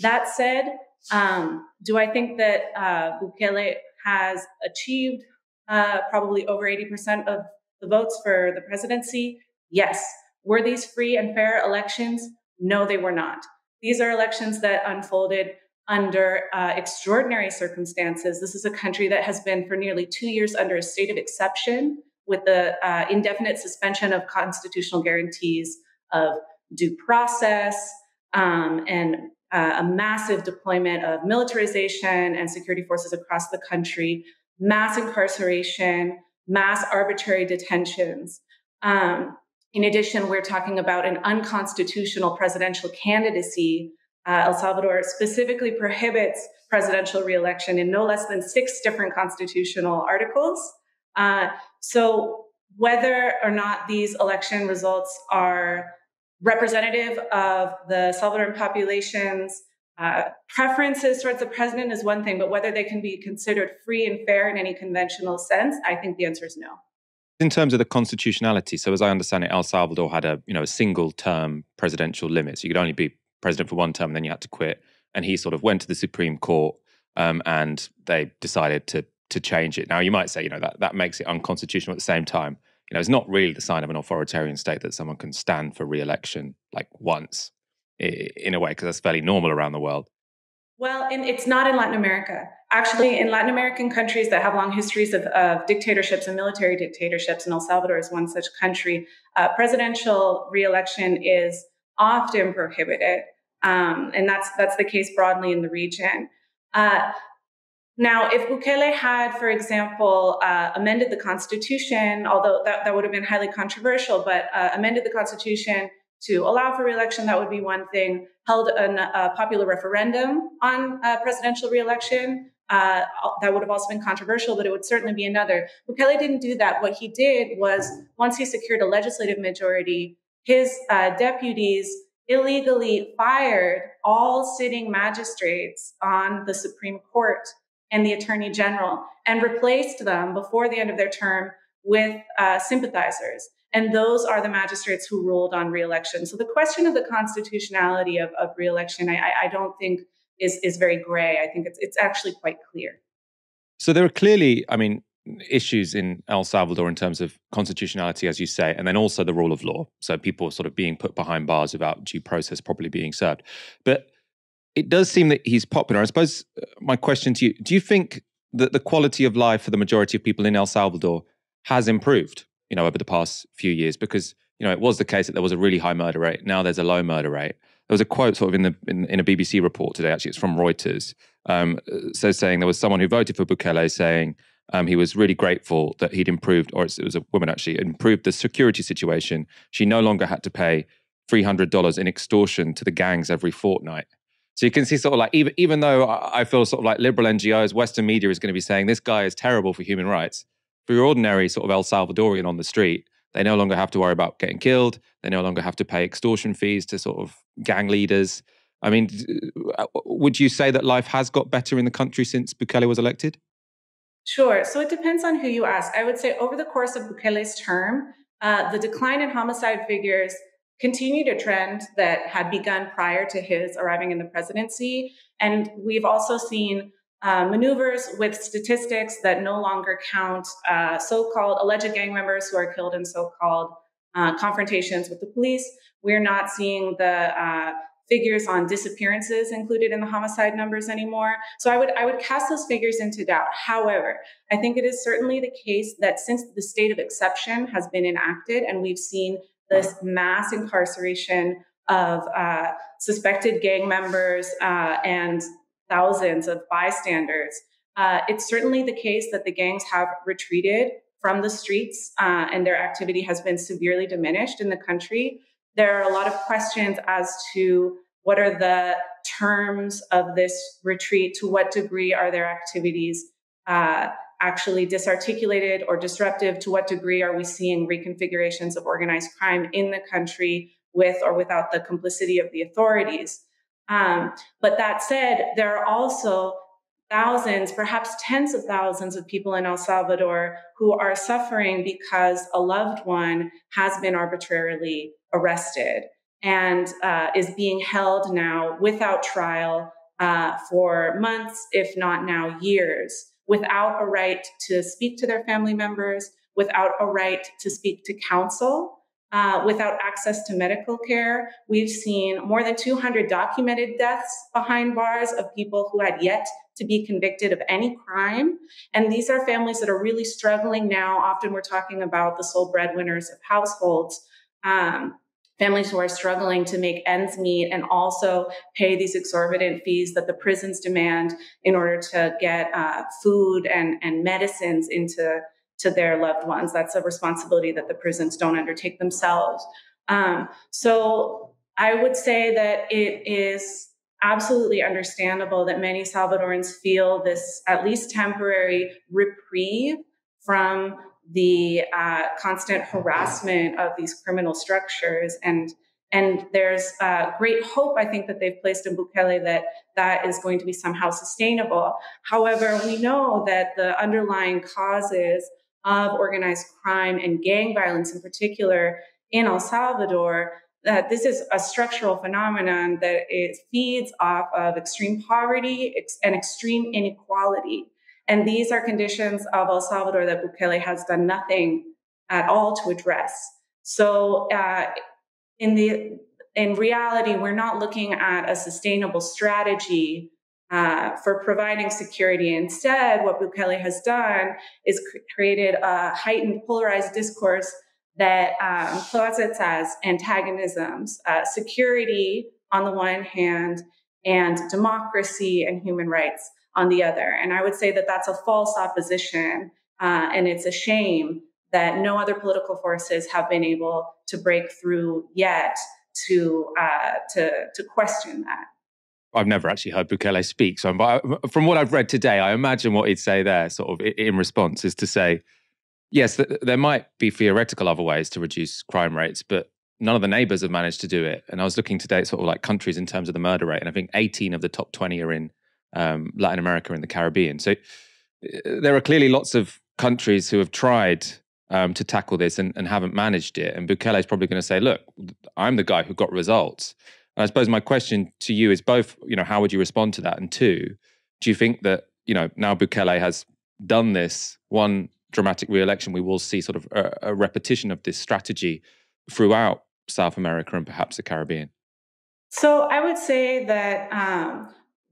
That said, um, do I think that uh, Bukele has achieved uh, probably over eighty percent of the votes for the presidency? Yes. Were these free and fair elections? No, they were not. These are elections that unfolded under uh, extraordinary circumstances. This is a country that has been for nearly two years under a state of exception with the uh, indefinite suspension of constitutional guarantees of due process um, and uh, a massive deployment of militarization and security forces across the country, mass incarceration, mass arbitrary detentions. Um, In addition, we're talking about an unconstitutional presidential candidacy. Uh, El Salvador specifically prohibits presidential re-election in no less than six different constitutional articles. Uh, so whether or not these election results are representative of the Salvadoran population's uh, preferences towards the president is one thing, but whether they can be considered free and fair in any conventional sense, I think the answer is no. In terms of the constitutionality, so as I understand it, El Salvador had a you know a single-term presidential limit. So you could only be president for one term, and then you had to quit. And he sort of went to the Supreme Court, um, and they decided to to change it. Now you might say, you know, that that makes it unconstitutional. At the same time, you know, it's not really the sign of an authoritarian state that someone can stand for re-election like once, in a way, because that's fairly normal around the world. Well, and it's not in Latin America. Actually, in Latin American countries that have long histories of, of dictatorships and military dictatorships, and El Salvador is one such country, uh, presidential re-election is often prohibited. Um, and that's that's the case broadly in the region. Uh, now, if Bukele had, for example, uh, amended the Constitution, although that, that would have been highly controversial, but uh, amended the Constitution to allow for re-election, that would be one thing. Held an, a popular referendum on uh, presidential re-election, uh, that would have also been controversial, but it would certainly be another. Bukele didn't do that. What he did was, once he secured a legislative majority, his uh, deputies illegally fired all sitting magistrates on the Supreme Court and the Attorney General and replaced them before the end of their term with uh, sympathizers. And those are the magistrates who ruled on re-election. So the question of the constitutionality of, of re-election, I, I don't think is, is very gray. I think it's, it's actually quite clear. So there are clearly, I mean, issues in El Salvador in terms of constitutionality, as you say, and then also the rule of law. So people sort of being put behind bars without due process properly being served. But it does seem that he's popular. I suppose my question to you, do you think that the quality of life for the majority of people in El Salvador has improved, you know, over the past few years? Because, you know, it was the case that there was a really high murder rate. Now there's a low murder rate. There was a quote sort of in the in, in a B B C report today, actually, it's from Reuters, um, so saying there was someone who voted for Bukele saying um, he was really grateful that he'd improved, or it was a woman actually, improved the security situation. She no longer had to pay three hundred dollars in extortion to the gangs every fortnight. So you can see sort of like, even, even though I feel sort of like liberal N G Os, Western media is going to be saying this guy is terrible for human rights, for your ordinary sort of El Salvadorian on the street, they no longer have to worry about getting killed. They no longer have to pay extortion fees to sort of gang leaders. I mean, would you say that life has got better in the country since Bukele was elected? Sure. So it depends on who you ask. I would say over the course of Bukele's term, uh, the decline in homicide figures continued a trend that had begun prior to his arriving in the presidency. And we've also seen uh, maneuvers with statistics that no longer count uh, so-called alleged gang members who are killed in so-called uh, confrontations with the police. We're not seeing the uh, figures on disappearances included in the homicide numbers anymore. So I would I would cast those figures into doubt. However, I think it is certainly the case that since the state of exception has been enacted and we've seen this mass incarceration of uh, suspected gang members uh, and thousands of bystanders, uh, it's certainly the case that the gangs have retreated from the streets uh, and their activity has been severely diminished in the country. There are a lot of questions as to what are the terms of this retreat, to what degree are their activities uh, actually disarticulated or disruptive, to what degree are we seeing reconfigurations of organized crime in the country with or without the complicity of the authorities. Um, but that said, there are also thousands, perhaps tens of thousands of people in El Salvador who are suffering because a loved one has been arbitrarily arrested and uh, is being held now without trial uh, for months, if not now years, without a right to speak to their family members, without a right to speak to counsel, uh, without access to medical care. We've seen more than two hundred documented deaths behind bars of people who had yet to be convicted of any crime. And these are families that are really struggling now. Often we're talking about the sole breadwinners of households, um, families who are struggling to make ends meet and also pay these exorbitant fees that the prisons demand in order to get uh, food and, and medicines into to their loved ones. That's a responsibility that the prisons don't undertake themselves. Um, so I would say that it is absolutely understandable that many Salvadorans feel this at least temporary reprieve from the uh, constant harassment of these criminal structures. And, and there's uh, great hope, I think, that they've placed in Bukele that that is going to be somehow sustainable. However, we know that the underlying causes of organized crime and gang violence in particular in El Salvador, that uh, this is a structural phenomenon that it feeds off of extreme poverty ex- and extreme inequality. And these are conditions of El Salvador that Bukele has done nothing at all to address. So uh, in the in reality, we're not looking at a sustainable strategy uh, for providing security. Instead, what Bukele has done is cr- created a heightened polarized discourse that um, closets as antagonisms, uh, security on the one hand, and democracy and human rights on the other. And I would say that that's a false opposition, uh, and it's a shame that no other political forces have been able to break through yet to uh, to, to question that. I've never actually heard Bukele speak, so I, from what I've read today, I imagine what he'd say there, sort of in response, is to say, yes, th- there might be theoretical other ways to reduce crime rates, but none of the neighbours have managed to do it. And I was looking today at sort of like countries in terms of the murder rate, and I think eighteen of the top twenty are in um, Latin America and the Caribbean. So uh, there are clearly lots of countries who have tried um, to tackle this and, and haven't managed it. And Bukele is probably going to say, look, I'm the guy who got results. And I suppose my question to you is both, you know, how would you respond to that? And two, do you think that, you know, now Bukele has done this one dramatic re-election, we will see sort of a, a repetition of this strategy throughout South America and perhaps the Caribbean? So I would say that um,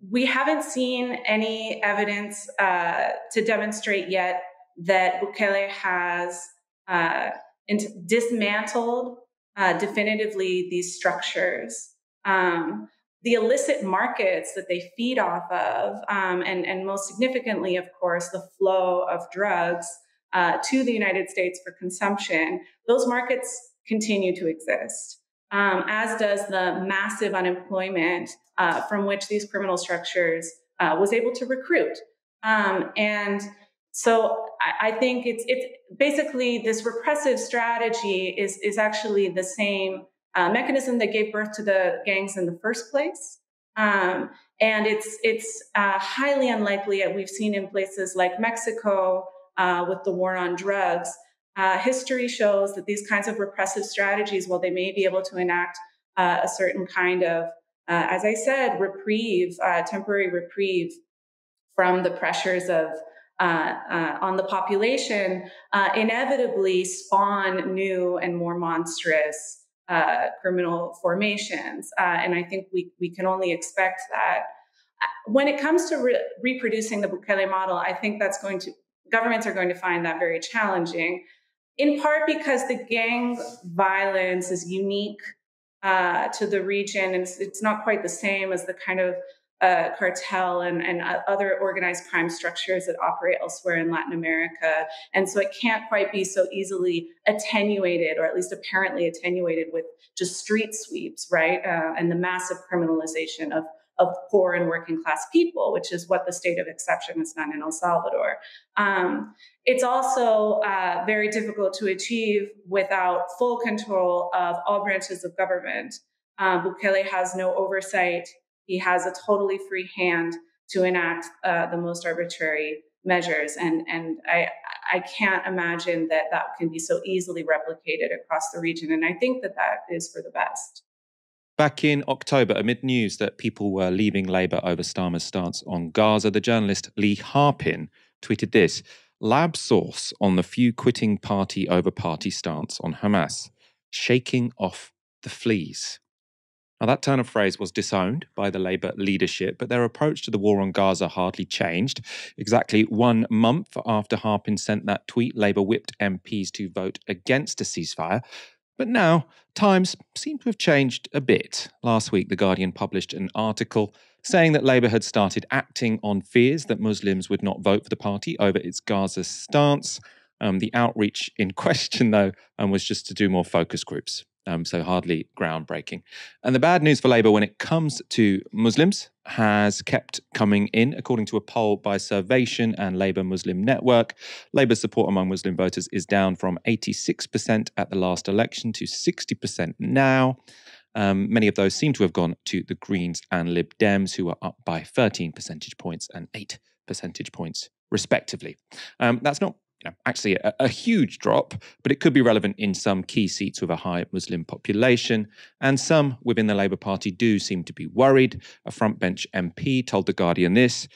we haven't seen any evidence uh, to demonstrate yet that Bukele has uh, int- dismantled uh, definitively these structures. Um, the illicit markets that they feed off of, um, and, and most significantly, of course, the flow of drugs Uh, to the United States for consumption, those markets continue to exist, um, as does the massive unemployment uh, from which these criminal structures uh, was able to recruit. Um, and so I, I think it's it's basically this repressive strategy is, is actually the same uh, mechanism that gave birth to the gangs in the first place. Um, and it's, it's uh, highly unlikely, we've seen in places like Mexico, Uh, with the war on drugs, Uh, history shows that these kinds of repressive strategies, while they may be able to enact uh, a certain kind of, uh, as I said, reprieve, uh, temporary reprieve from the pressures of Uh, uh, on the population, uh, inevitably spawn new and more monstrous uh, criminal formations. Uh, and I think we, we can only expect that. When it comes to re- reproducing the Bukele model, I think that's going to, governments are going to find that very challenging, in part because the gang violence is unique uh, to the region, and it's, it's not quite the same as the kind of Uh, cartel and, and other organized crime structures that operate elsewhere in Latin America. And so it can't quite be so easily attenuated, or at least apparently attenuated, with just street sweeps, right? Uh, and the massive criminalization of, of poor and working class people, which is what the state of exception has done in El Salvador. Um, it's also uh, very difficult to achieve without full control of all branches of government. Uh, Bukele has no oversight. He has a totally free hand to enact uh, the most arbitrary measures. And, and I, I can't imagine that that can be so easily replicated across the region. And I think that that is for the best. Back in October, amid news that people were leaving Labour over Starmer's stance on Gaza, the journalist Lee Harpin tweeted this: "Lab source on the few quitting party over party stance on Hamas, shaking off the fleas." Now, that turn of phrase was disowned by the Labour leadership, but their approach to the war on Gaza hardly changed. Exactly one month after Harpin sent that tweet, Labour whipped M Ps to vote against a ceasefire. But now, times seem to have changed a bit. Last week, The Guardian published an article saying that Labour had started acting on fears that Muslims would not vote for the party over its Gaza stance. Um, the outreach in question, though, um, was just to do more focus groups. Um, so hardly groundbreaking. And the bad news for Labour when it comes to Muslims has kept coming in. According to a poll by Servation and Labour Muslim Network, Labour's support among Muslim voters is down from eighty-six percent at the last election to sixty percent now. Um, many of those seem to have gone to the Greens and Lib Dems, who are up by thirteen percentage points and eight percentage points, respectively. Um, that's not No, actually a, a huge drop, but it could be relevant in some key seats with a high Muslim population. And some within the Labour Party do seem to be worried. A frontbench M P told The Guardian this: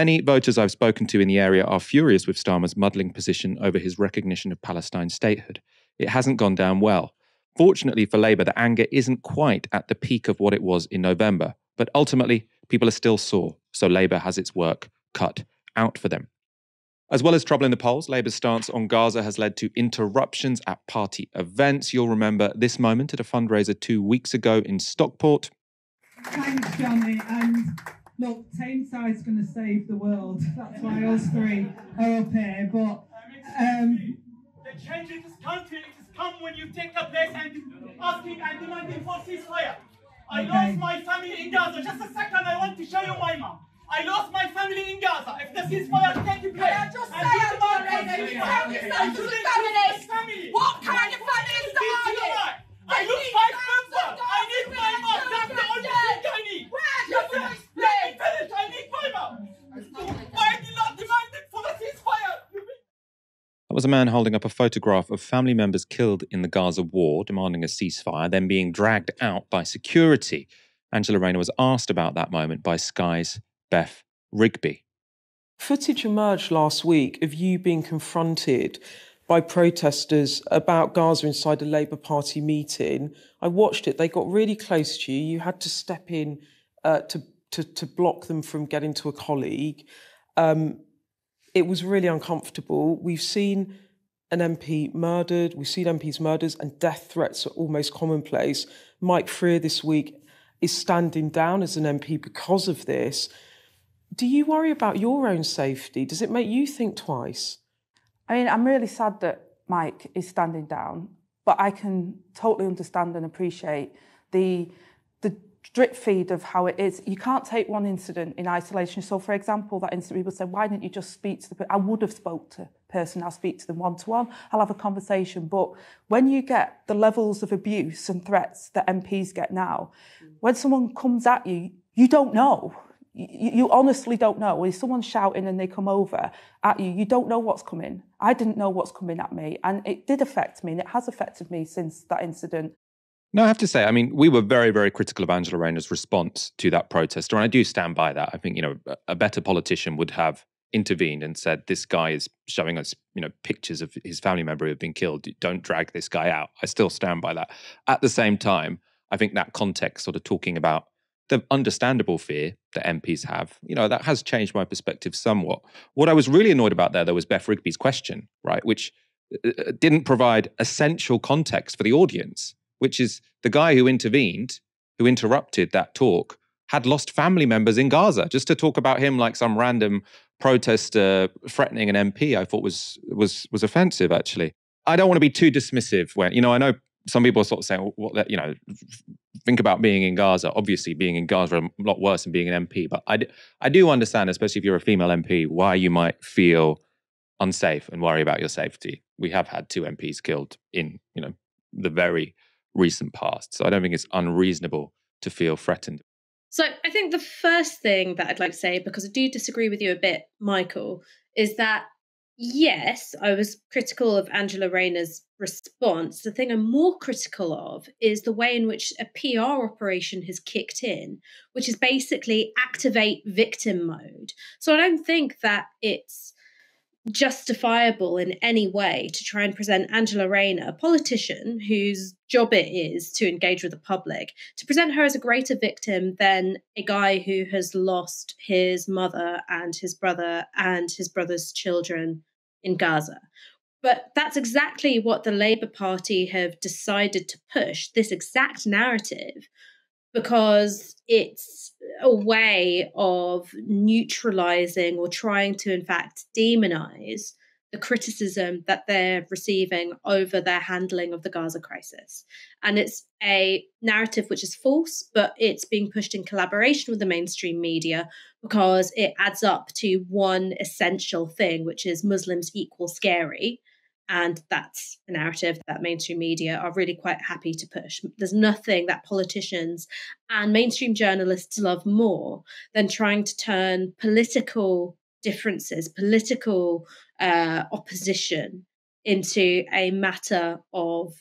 "Many voters I've spoken to in the area are furious with Starmer's muddling position over his recognition of Palestine statehood. It hasn't gone down well. Fortunately for Labour, the anger isn't quite at the peak of what it was in November. But ultimately, people are still sore, so Labour has its work cut out for them." As well as trouble in the polls, Labour's stance on Gaza has led to interruptions at party events. You'll remember this moment at a fundraiser two weeks ago in Stockport. Thanks, Johnny. And look, Tameside's going to save the world. That's why us three are up here. But um, the change in this country has come when you take a place and asking and demanding for ceasefire. I okay. lost my family in Gaza. Just a second, I want to show you my mum. I lost my family in Gaza. If the ceasefire taking place, I just say I'm already. You tell yourself as a feminist. Family. What kind of feminist are you? I lose my mother. I need my mom. That's the only thing I need. Where's your voice? Let me finish. I need my mom. Why are you not demanding for the ceasefire? That was a man holding up a photograph of family members killed in the Gaza war, demanding a ceasefire, then being dragged out by security. Angela Rayner was asked about that moment by Sky's Beth Rigby. Footage emerged last week of you being confronted by protesters about Gaza inside a Labour Party meeting. I watched it. They got really close to you. You had to step in uh, to, to, to block them from getting to a colleague. Um, it was really uncomfortable. We've seen an M P murdered. We've seen M Ps murders, and death threats are almost commonplace. Mike Freer this week is standing down as an M P because of this. Do you worry about your own safety? Does it make you think twice? I mean, I'm really sad that Mike is standing down, but I can totally understand and appreciate the the drip feed of how it is. You can't take one incident in isolation. So, for example, that incident, people say, why didn't you just speak to the person? I would have spoke to the person. I'll speak to them one-to-one. I'll have a conversation. But when you get the levels of abuse and threats that M Ps get now, when someone comes at you, you don't know. You, you honestly don't know. When someone's shouting and they come over at you, you don't know what's coming. I didn't know what's coming at me. And it did affect me, and it has affected me since that incident. No, I have to say, I mean, we were very, very critical of Angela Rayner's response to that protester. And I do stand by that. I think, you know, a better politician would have intervened and said, this guy is showing us, you know, pictures of his family member who have been killed. Don't drag this guy out. I still stand by that. At the same time, I think that context, sort of talking about the understandable fear that M Ps have, you know, that has changed my perspective somewhat. What I was really annoyed about there, though, was Beth Rigby's question, right, which didn't provide essential context for the audience, which is the guy who intervened, who interrupted that talk, had lost family members in Gaza. Just to talk about him like some random protester threatening an M P, I thought was was was offensive, actually. I don't want to be too dismissive when, you know, I know some people are sort of saying, well, what, you know, think about being in Gaza. Obviously, being in Gaza is a lot worse than being an M P. But I, d I do understand, especially if you're a female M P, why you might feel unsafe and worry about your safety. We have had two M Ps killed in, you know, the very recent past. So I don't think it's unreasonable to feel threatened. So I think the first thing that I'd like to say, because I do disagree with you a bit, Michael, is that, yes, I was critical of Angela Rayner's response. The thing I'm more critical of is the way in which a P R operation has kicked in, which is basically activate victim mode. So I don't think that it's justifiable in any way to try and present Angela Rayner, a politician whose job it is to engage with the public, to present her as a greater victim than a guy who has lost his mother and his brother and his brother's children in Gaza. But that's exactly what the Labour Party have decided to push, this exact narrative, because it's a way of neutralising or trying to, in fact, demonise the criticism that they're receiving over their handling of the Gaza crisis. And it's a narrative which is false, but it's being pushed in collaboration with the mainstream media because it adds up to one essential thing, which is Muslims equal scary. And that's a narrative that mainstream media are really quite happy to push. There's nothing that politicians and mainstream journalists love more than trying to turn political differences, political uh, opposition into a matter of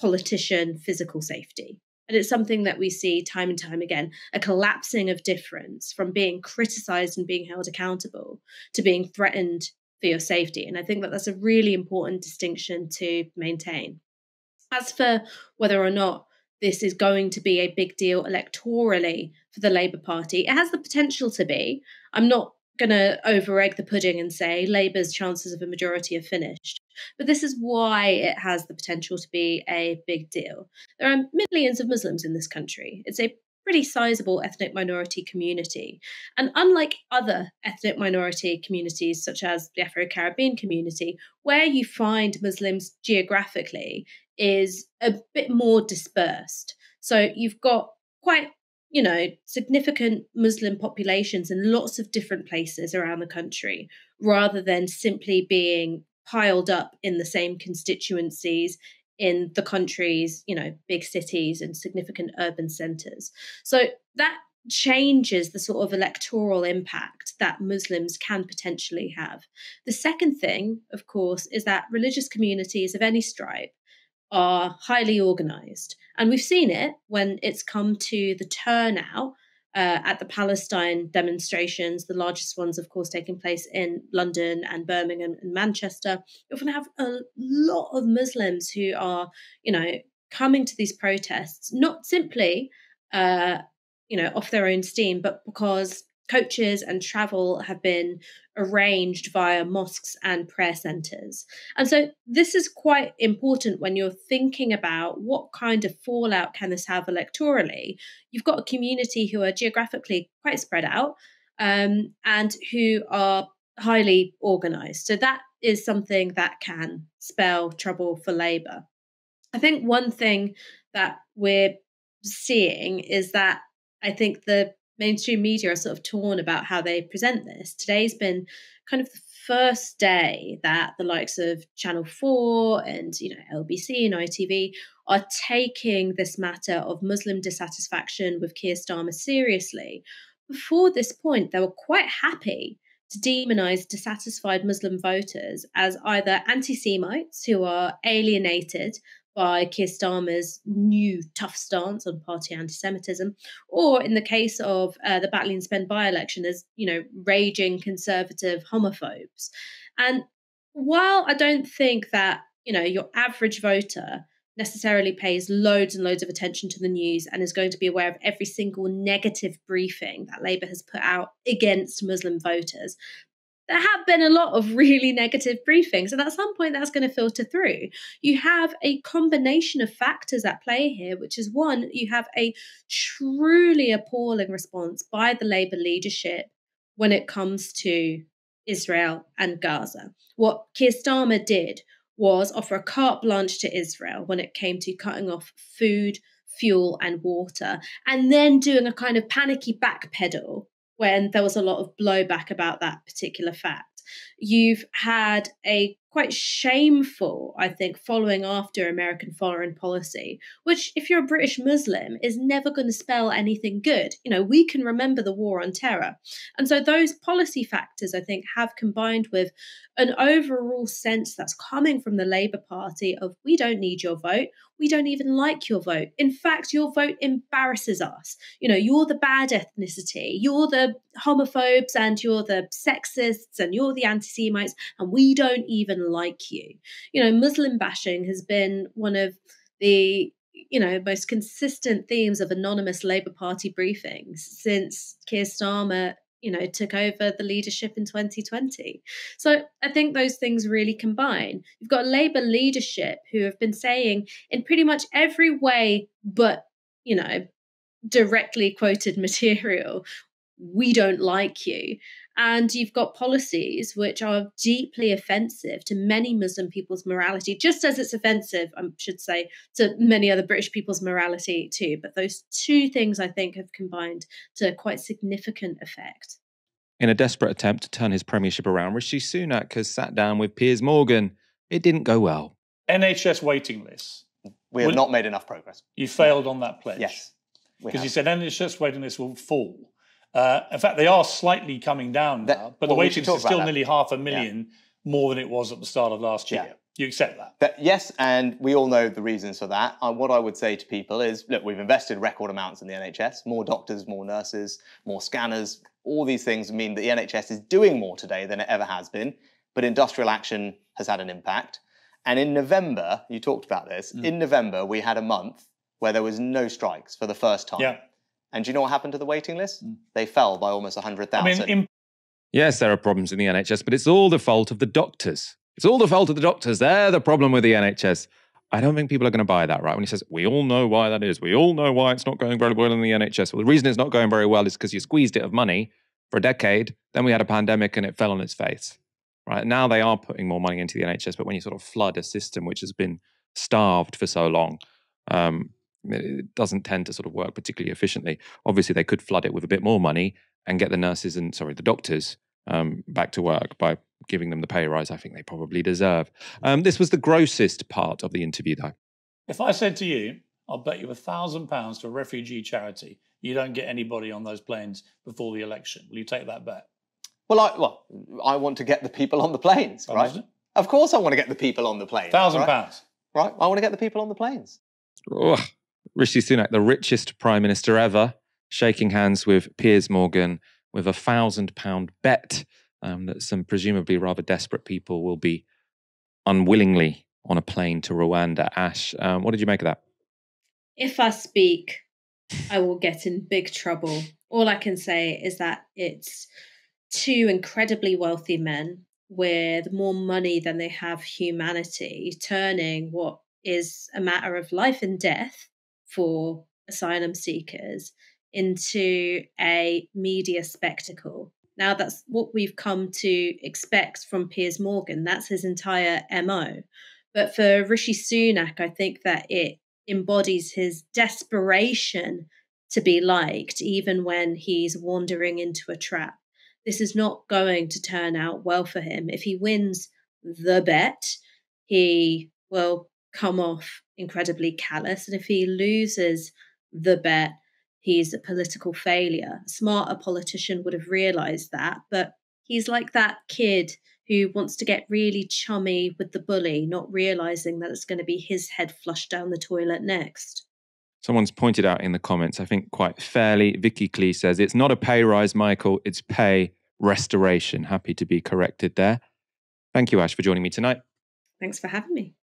politician physical safety. And it's something that we see time and time again, a collapsing of difference from being criticised and being held accountable to being threatened for your safety. And I think that that's a really important distinction to maintain. As for whether or not this is going to be a big deal electorally for the Labour Party, it has the potential to be. I'm not going to over-egg the pudding and say Labour's chances of a majority are finished. But this is why it has the potential to be a big deal. There are millions of Muslims in this country. It's a pretty sizable ethnic minority community. And unlike other ethnic minority communities, such as the Afro-Caribbean community, where you find Muslims geographically is a bit more dispersed. So you've got quite, you know, significant Muslim populations in lots of different places around the country, rather than simply being piled up in the same constituencies in the country's, you know, big cities and significant urban centres. So that changes the sort of electoral impact that Muslims can potentially have. The second thing, of course, is that religious communities of any stripe are highly organised. And we've seen it when it's come to the turnout uh, at the Palestine demonstrations, the largest ones, of course, taking place in London and Birmingham and Manchester. You're going to have a lot of Muslims who are, you know, coming to these protests, not simply, uh, you know, off their own steam, but because coaches and travel have been arranged via mosques and prayer centres. And so this is quite important when you're thinking about what kind of fallout can this have electorally. You've got a community who are geographically quite spread out um, and who are highly organised. So that is something that can spell trouble for Labour. I think one thing that we're seeing is that I think the mainstream media are sort of torn about how they present this. Today's been kind of the first day that the likes of Channel four and, you know, L B C and I T V are taking this matter of Muslim dissatisfaction with Keir Starmer seriously. before this point, they were quite happy to demonize dissatisfied Muslim voters as either anti-Semites who are alienated by Keir Starmer's new tough stance on party anti-Semitism, or in the case of uh, the Battalion Spend by-election as, you know, raging conservative homophobes. And while I don't think that, you know, your average voter necessarily pays loads and loads of attention to the news and is going to be aware of every single negative briefing that Labour has put out against Muslim voters, there have been a lot of really negative briefings, and at some point that's going to filter through. You have a combination of factors at play here, which is one, you have a truly appalling response by the Labour leadership when it comes to Israel and Gaza. What Keir Starmer did was offer a carte blanche to Israel when it came to cutting off food, fuel and water, and then doing a kind of panicky backpedal when there was a lot of blowback about that particular fact. You've had a quite shameful, I think, following after American foreign policy, which if you're a British Muslim is never going to spell anything good. You know, we can remember the war on terror. And so those policy factors, I think, have combined with an overall sense that's coming from the Labour Party of we don't need your vote. We don't even like your vote. In fact, your vote embarrasses us. You know, you're the bad ethnicity. You're the homophobes and you're the sexists and you're the anti-Semites and we don't even like you. You know, Muslim bashing has been one of the, you know, most consistent themes of anonymous Labour Party briefings since Keir Starmer, you know, took over the leadership in twenty twenty. So I think those things really combine. You've got Labour leadership who have been saying in pretty much every way but, you know, directly quoted material, we don't like you. And you've got policies which are deeply offensive to many Muslim people's morality, just as it's offensive, I should say, to many other British people's morality too. But those two things, I think, have combined to quite significant effect. In a desperate attempt to turn his premiership around, Rishi Sunak has sat down with Piers Morgan. It didn't go well. N H S waiting lists. We have well, not made enough progress. You failed on that pledge. Yes. Because you said N H S waiting lists will fall. Uh, in fact, they are slightly coming down now, that, but the well, waiting list is still that. nearly half a million yeah. more than it was at the start of last year. Yeah. You accept that? But yes, and we all know the reasons for that. And what I would say to people is, look, we've invested record amounts in the N H S, more doctors, more nurses, more scanners. All these things mean that the N H S is doing more today than it ever has been, but industrial action has had an impact. And in November, you talked about this, mm. in November we had a month where there was no strikes for the first time. Yeah. And do you know what happened to the waiting list? They fell by almost one hundred thousand. I mean, yes, there are problems in the N H S, but it's all the fault of the doctors. It's all the fault of the doctors. They're the problem with the N H S. I don't think people are going to buy that, right? When he says, we all know why that is. We all know why it's not going very well in the N H S. Well, the reason it's not going very well is because you squeezed it of money for a decade. Then we had a pandemic and it fell on its face, right? Now they are putting more money into the N H S, but when you sort of flood a system which has been starved for so long, um, it doesn't tend to sort of work particularly efficiently. Obviously, they could flood it with a bit more money and get the nurses and, sorry, the doctors um, back to work by giving them the pay rise I think they probably deserve. Um, this was the grossest part of the interview, though. If I said to you, I'll bet you one thousand pounds to a refugee charity, you don't get anybody on those planes before the election. Will you take that bet? Well, I, well, I want to get the people on the planes, right? Of course I want to get the people on the planes. one thousand pounds. Right? I want to get the people on the planes. Ugh. Rishi Sunak, the richest prime minister ever, shaking hands with Piers Morgan with a thousand pound bet um, that some presumably rather desperate people will be unwillingly on a plane to Rwanda. Ash, um, what did you make of that? If I speak, I will get in big trouble. All I can say is that it's two incredibly wealthy men with more money than they have humanity, turning what is a matter of life and death for asylum seekers into a media spectacle. Now, that's what we've come to expect from Piers Morgan. That's his entire M O. But for Rishi Sunak, I think that it embodies his desperation to be liked, even when he's wandering into a trap. This is not going to turn out well for him. If he wins the bet, he will come off incredibly callous. And if he loses the bet, he's a political failure. A smarter politician would have realised that, but he's like that kid who wants to get really chummy with the bully, not realising that it's going to be his head flushed down the toilet next. Someone's pointed out in the comments, I think quite fairly, Vicky Klee says, it's not a pay rise, Michael, it's pay restoration. Happy to be corrected there. Thank you, Ash, for joining me tonight. Thanks for having me.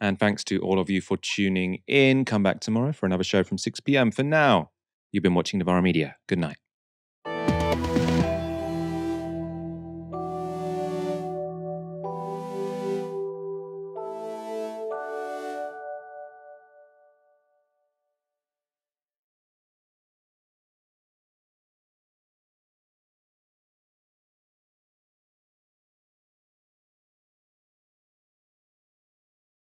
And thanks to all of you for tuning in. Come back tomorrow for another show from six p m. For now, you've been watching Novara Media. Good night.